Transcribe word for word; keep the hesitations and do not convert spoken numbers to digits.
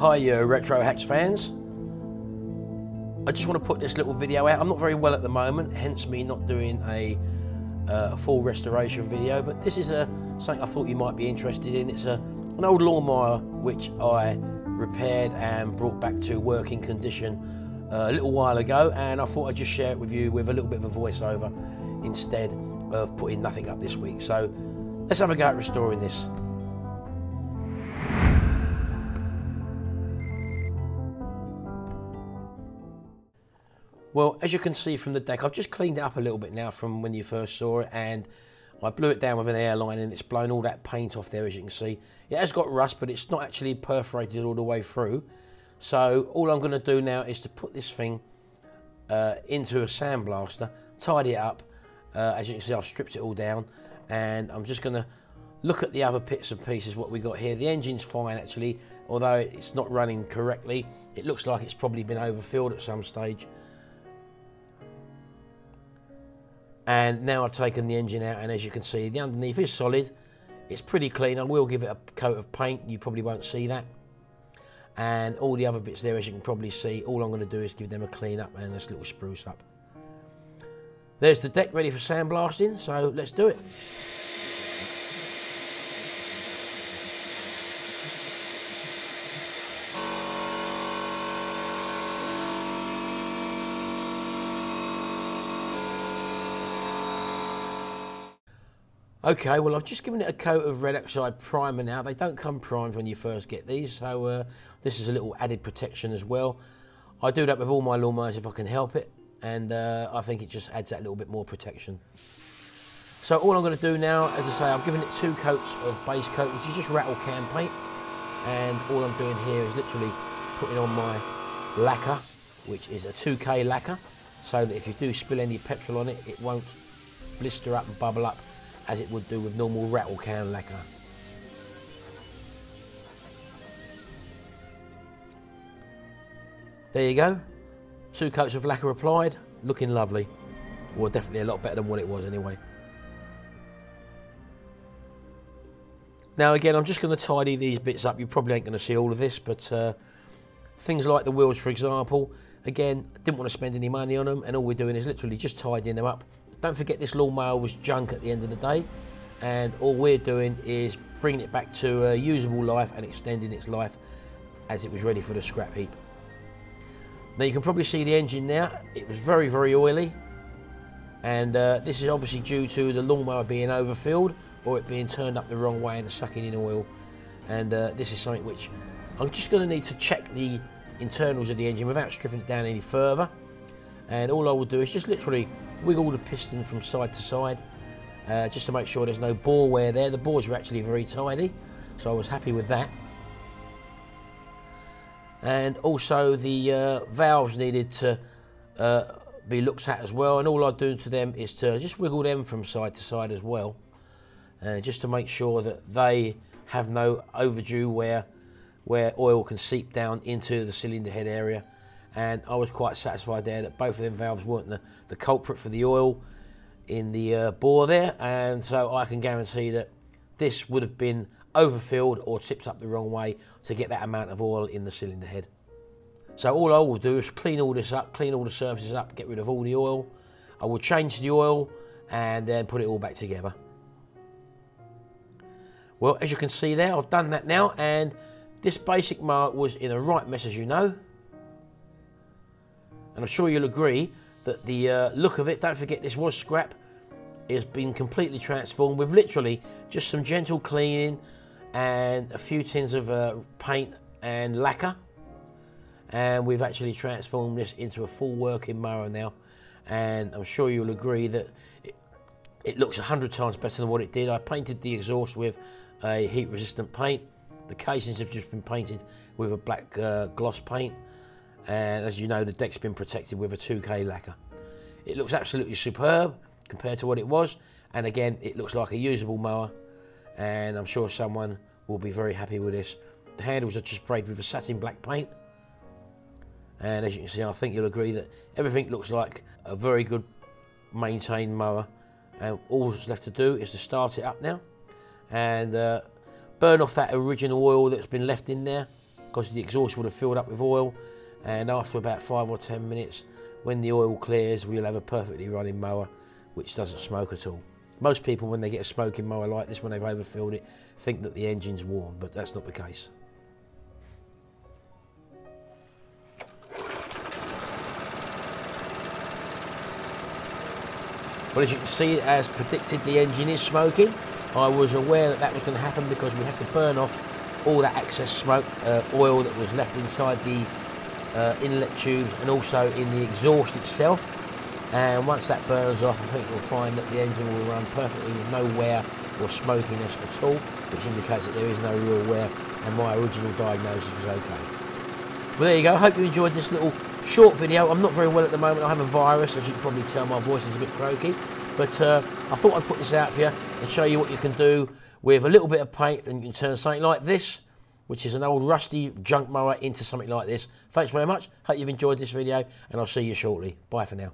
Hi uh, Retro Hacks fans. I just want to put this little video out. I'm not very well at the moment, hence me not doing a uh, full restoration video, but this is a, something I thought you might be interested in. It's a, an old lawnmower which I repaired and brought back to working condition uh, a little while ago, and I thought I'd just share it with you with a little bit of a voiceover instead of putting nothing up this week. So let's have a go at restoring this. Well, as you can see from the deck, I've just cleaned it up a little bit now from when you first saw it, and I blew it down with an airline and it's blown all that paint off there, as you can see. It has got rust, but it's not actually perforated all the way through. So all I'm going to do now is to put this thing uh, into a sandblaster, tidy it up. Uh, as you can see, I've stripped it all down, and I'm just going to look at the other bits and pieces, what we got here. The engine's fine, actually, although it's not running correctly. It looks like it's probably been overfilled at some stage. And now I've taken the engine out, and as you can see, the underneath is solid. It's pretty clean. I will give it a coat of paint. You probably won't see that. And all the other bits there, as you can probably see, all I'm going to do is give them a clean up and this little spruce up. There's the deck ready for sandblasting, so let's do it. Okay, well, I've just given it a coat of red oxide primer now. They don't come primed when you first get these, so uh, this is a little added protection as well. I do that with all my lawnmowers if I can help it, and uh, I think it just adds that little bit more protection. So all I'm going to do now, as I say, I've given it two coats of base coat, which is just rattle can paint, and all I'm doing here is literally putting on my lacquer, which is a two K lacquer, so that if you do spill any petrol on it, it won't blister up and bubble up as it would do with normal rattle can lacquer. There you go, two coats of lacquer applied, looking lovely. Well, definitely a lot better than what it was anyway. Now again, I'm just going to tidy these bits up. You probably ain't going to see all of this, but uh, things like the wheels, for example, again, didn't want to spend any money on them, and all we're doing is literally just tidying them up. Don't forget, this lawnmower was junk at the end of the day, and all we're doing is bringing it back to a usable life and extending its life as it was ready for the scrap heap. Now you can probably see the engine now. It was very, very oily, and uh, this is obviously due to the lawnmower being overfilled or it being turned up the wrong way and sucking in oil. And uh, this is something which I'm just going to need to check the internals of the engine without stripping it down any further. And all I will do is just literally wiggle the piston from side to side, uh, just to make sure there's no bore wear there. The bores are actually very tidy, so I was happy with that. And also the uh, valves needed to uh, be looked at as well, and all I do to them is to just wiggle them from side to side as well, uh, just to make sure that they have no overdue wear where oil can seep down into the cylinder head area. And I was quite satisfied there that both of them valves weren't the, the culprit for the oil in the uh, bore there, and so I can guarantee that this would have been overfilled or tipped up the wrong way to get that amount of oil in the cylinder head. So all I will do is clean all this up, clean all the surfaces up, get rid of all the oil. I will change the oil and then put it all back together. Well, as you can see there, I've done that now, and this basic mower was in a right mess, as you know. And I'm sure you'll agree that the uh, look of it, don't forget this was scrap, has been completely transformed with literally just some gentle cleaning and a few tins of uh, paint and lacquer. And we've actually transformed this into a full working mower now. And I'm sure you'll agree that it, it looks a hundred times better than what it did. I painted the exhaust with a heat resistant paint. The casings have just been painted with a black uh, gloss paint. And as you know, the deck's been protected with a two K lacquer. It looks absolutely superb compared to what it was, and again, it looks like a usable mower, and I'm sure someone will be very happy with this. The handles are just sprayed with a satin black paint, and as you can see, I think you'll agree that everything looks like a very good maintained mower, and all that's left to do is to start it up now and uh, burn off that original oil that's been left in there because the exhaust would have filled up with oil, and after about five or ten minutes, when the oil clears, we'll have a perfectly running mower which doesn't smoke at all. Most people, when they get a smoking mower like this, when they've overfilled it, think that the engine's warm, but that's not the case. Well, as you can see, as predicted, the engine is smoking. I was aware that that was going to happen because we have to burn off all that excess smoke, uh, oil that was left inside the uh, inlet tubes and also in the exhaust itself. And once that burns off, I think you'll find that the engine will run perfectly with no wear or smokiness at all, which indicates that there is no real wear, and my original diagnosis was okay. Well, there you go. I hope you enjoyed this little short video. I'm not very well at the moment. I have a virus, as you can probably tell. My voice is a bit croaky, but uh, I thought I'd put this out for you and show you what you can do with a little bit of paint, and you can turn something like this, which is an old rusty junk mower, into something like this. Thanks very much. Hope you've enjoyed this video, and I'll see you shortly. Bye for now.